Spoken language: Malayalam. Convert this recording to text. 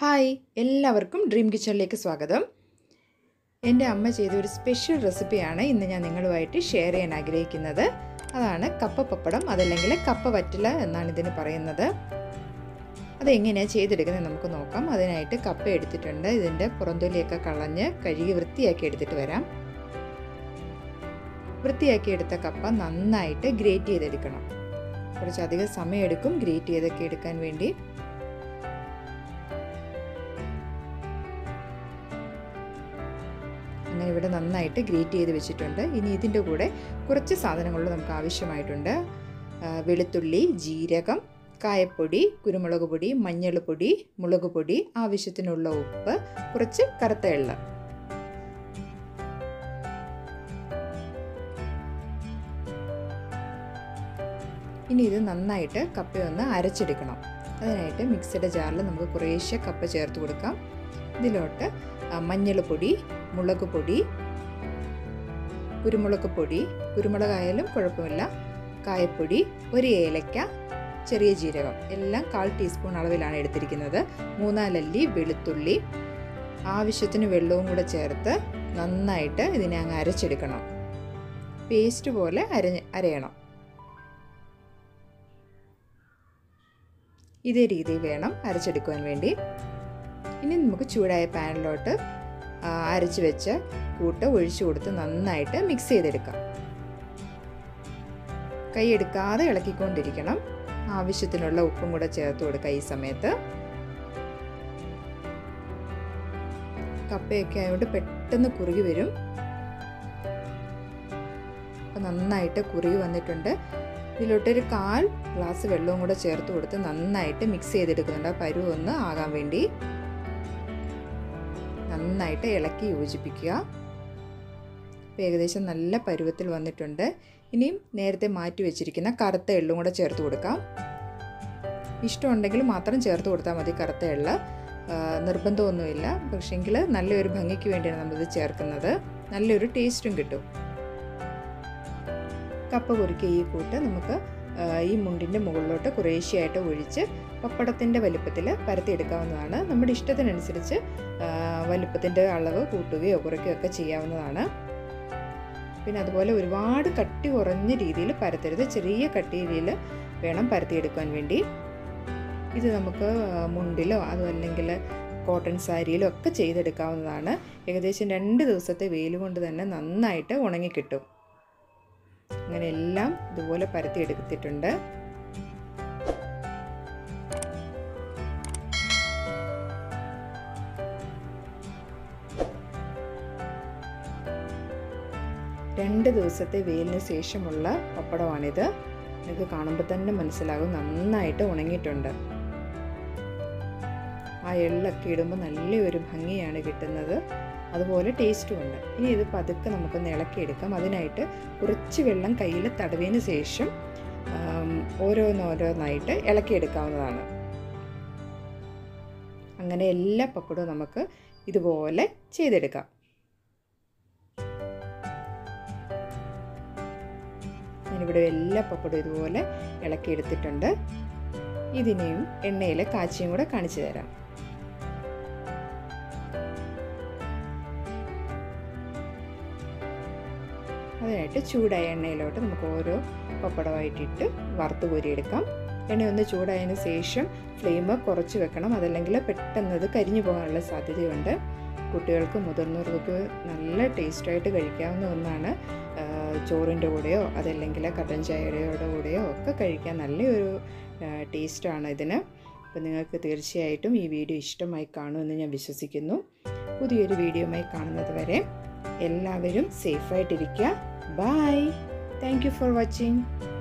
ഹായ് എല്ലാവർക്കും ഡ്രീം കിച്ചണിലേക്ക് സ്വാഗതം. എൻ്റെ അമ്മ ചെയ്തൊരു സ്പെഷ്യൽ റെസിപ്പിയാണ് ഇന്ന് ഞാൻ നിങ്ങളുമായിട്ട് ഷെയർ ചെയ്യാൻ ആഗ്രഹിക്കുന്നത്. അതാണ് കപ്പ പപ്പടം, അതല്ലെങ്കിൽ കപ്പ വറ്റൽ എന്നാണ് ഇതിന് പറയുന്നത്. അതെങ്ങനെയാണ് ചെയ്തെടുക്കുന്നത് നമുക്ക് നോക്കാം. അതിനായിട്ട് കപ്പ എടുത്തിട്ടുണ്ട്. ഇതിൻ്റെ പുറന്തൊലിയൊക്കെ കളഞ്ഞ് കഴുകി വൃത്തിയാക്കി എടുത്തിട്ട് വരാം. വൃത്തിയാക്കി എടുത്ത കപ്പ നന്നായിട്ട് ഗ്രേറ്റ് ചെയ്തെടുക്കണം. കുറച്ചധികം സമയമെടുക്കും ഗ്രേറ്റ് ചെയ്തൊക്കെ എടുക്കാൻ വേണ്ടി. അങ്ങനെ ഇവിടെ നന്നായിട്ട് ഗ്രേറ്റ് ചെയ്ത് വെച്ചിട്ടുണ്ട്. ഇനി ഇതിൻ്റെ കൂടെ കുറച്ച് സാധനങ്ങൾ നമുക്ക് ആവശ്യമായിട്ടുണ്ട്. വെളുത്തുള്ളി, ജീരകം, കായപ്പൊടി, കുരുമുളക് പൊടി, മഞ്ഞൾ പൊടി, മുളക് പൊടി, ആവശ്യത്തിനുള്ള ഉപ്പ്, കുറച്ച് കറുത്ത എള്ള്. ഇനി ഇത് നന്നായിട്ട് കപ്പയൊന്ന് അരച്ചെടുക്കണം. അതിനായിട്ട് മിക്സിയുടെ ജാറിൽ നമുക്ക് കുറേശ്ശെ കപ്പ ചേർത്ത് കൊടുക്കാം. ഇതിലോട്ട് മഞ്ഞൾപ്പൊടി, മുളക് പൊടി, കുരുമുളക് പൊടി, കുരുമുളകായാലും കുഴപ്പമില്ല, കായപ്പൊടി, ഒരു ഏലക്ക, ചെറിയ ജീരകം, എല്ലാം 1/4 ടീസ്പൂൺ അളവിലാണ് എടുത്തിരിക്കുന്നത്. 3-4 അല്ലി വെളുത്തുള്ളി, ആവശ്യത്തിന് വെള്ളവും കൂടെ ചേർത്ത് നന്നായിട്ട് ഇതിനെ അങ്ങ് അരച്ചെടുക്കണം. പേസ്റ്റ് പോലെ അരയണം. ഇതേ രീതിയിൽ വേണം അരച്ചെടുക്കുവാൻ വേണ്ടി. ഇനി നമുക്ക് ചൂടായ പാനിലോട്ട് അരച്ച് വെച്ച് കൂട്ട് ഒഴിച്ചു കൊടുത്ത് നന്നായിട്ട് മിക്സ് ചെയ്തെടുക്കാം. കൈ എടുക്കാതെ ഇളക്കിക്കൊണ്ടിരിക്കണം. ആവശ്യത്തിനുള്ള ഉപ്പും കൂടെ ചേർത്ത് കൊടുക്കുക. ഈ സമയത്ത് കപ്പയൊക്കെ ആയതുകൊണ്ട് പെട്ടെന്ന് കുറുകി വരും. അപ്പം നന്നായിട്ട് കുറുകി വന്നിട്ടുണ്ട്. ഇതിലോട്ടൊരു 1/4 ഗ്ലാസ് വെള്ളവും കൂടെ ചേർത്ത് കൊടുത്ത് നന്നായിട്ട് മിക്സ് ചെയ്തെടുക്കുന്നുണ്ട്. ആ പരുവൊന്ന് ആകാൻ വേണ്ടി നന്നായിട്ട് ഇളക്കി യോജിപ്പിക്കുക. ഏകദേശം നല്ല പരുവത്തിൽ വന്നിട്ടുണ്ട്. ഇനിയും നേരത്തെ മാറ്റി വെച്ചിരിക്കുന്ന കറുത്ത എള്ളും കൂടെ ചേർത്ത് കൊടുക്കാം. ഇഷ്ടമുണ്ടെങ്കിൽ മാത്രം ചേർത്ത് കൊടുത്താൽ മതി. കറുത്ത എള്ള് നിർബന്ധമൊന്നുമില്ല, പക്ഷേങ്കിൽ നല്ലൊരു ഭംഗിക്ക് വേണ്ടിയാണ് നമ്മളിത് ചേർക്കുന്നത്. നല്ലൊരു ടേസ്റ്റും കിട്ടും. കപ്പ പൊരിക്കുക ഈ കൂട്ട് നമുക്ക് ഈ മുണ്ടിൻ്റെ മുകളിലോട്ട് കുറേശ്ശെയായിട്ട് ഒഴിച്ച് പപ്പടത്തിൻ്റെ വലുപ്പത്തിൽ പരത്തിയെടുക്കാവുന്നതാണ്. നമ്മുടെ ഇഷ്ടത്തിനനുസരിച്ച് വലുപ്പത്തിൻ്റെ അളവ് കൂട്ടുകയോ കുറയ്ക്കുകയോ ഒക്കെ ചെയ്യാവുന്നതാണ്. പിന്നെ അതുപോലെ ഒരുപാട് കട്ടി കുറഞ്ഞ രീതിയിൽ പരത്തരുത്. ചെറിയ കട്ടിയിൽ വേണം പരത്തിയെടുക്കാൻ വേണ്ടി. ഇത് നമുക്ക് മുണ്ടിലോ അതുമല്ലെങ്കിൽ കോട്ടൺ സാരിയിലോ ഒക്കെ ചെയ്തെടുക്കാവുന്നതാണ്. ഏകദേശം 2 ദിവസത്തെ വെയിൽ കൊണ്ട് തന്നെ നന്നായിട്ട് ഉണങ്ങിക്കിട്ടും. അങ്ങനെ എല്ലാം ഇതുപോലെ പരത്തിയെടുത്തിട്ടുണ്ട്. രണ്ട് ദിവസത്തെ വെയിലിന് ശേഷമുള്ള പപ്പടമാണിത്. നിങ്ങൾക്ക് കാണുമ്പോൾ തന്നെ മനസ്സിലാകും നന്നായിട്ട് ഉണങ്ങിയിട്ടുണ്ട്. ആ എള്ളൊക്കെ ഇടുമ്പോൾ നല്ലൊരു ഭംഗിയാണ് കിട്ടുന്നത്. അതുപോലെ ടേസ്റ്റുമുണ്ട്. ഇനി ഇത് പതുക്കെ നമുക്കൊന്ന് ഇളക്കിയെടുക്കാം. അതിനായിട്ട് കുറച്ച് വെള്ളം കയ്യിൽ തടവിയതിന് ശേഷം ഓരോന്നോരോന്നായിട്ട് ഇളക്കിയെടുക്കാവുന്നതാണ്. അങ്ങനെ എല്ലാ പപ്പടവും നമുക്ക് ഇതുപോലെ ചെയ്തെടുക്കാം. ഞാനിവിടെ എല്ലാ പപ്പടവും ഇതുപോലെ ഇളക്കിയെടുത്തിട്ടുണ്ട്. ഇതിനെയും എണ്ണയിൽ കാച്ചിയും കൂടെ കാണിച്ചു തരാം. അതിനായിട്ട് ചൂടായ എണ്ണയിലോട്ട് നമുക്ക് ഓരോ പപ്പടമായിട്ടിട്ട് വറുത്ത് കോരിയെടുക്കാം. എണ്ണ ഒന്ന് ചൂടായതിന് ശേഷം ഫ്ലെയിം കുറച്ച് വെക്കണം. അതല്ലെങ്കിൽ പെട്ടെന്ന് അത് കരിഞ്ഞു പോകാനുള്ള സാധ്യതയുണ്ട്. കുട്ടികൾക്ക് മുതിർന്നവർക്ക് നല്ല ടേസ്റ്റായിട്ട് കഴിക്കാവുന്ന ഒന്നാണ്. ചോറിൻ്റെ കൂടെയോ അതല്ലെങ്കിൽ കട്ടൻ ചായയുടെ കൂടെയോ ഒക്കെ കഴിക്കാൻ നല്ലൊരു ടേസ്റ്റാണ് ഇതിന്. അപ്പോൾ നിങ്ങൾക്ക് തീർച്ചയായിട്ടും ഈ വീഡിയോ ഇഷ്ടമായി കാണുമെന്ന് ഞാൻ വിശ്വസിക്കുന്നു. പുതിയൊരു വീഡിയോയുമായി കാണുന്നത് വരെ എല്ലാവരും സേഫായിട്ടിരിക്കുക. Bye. Thank you for watching.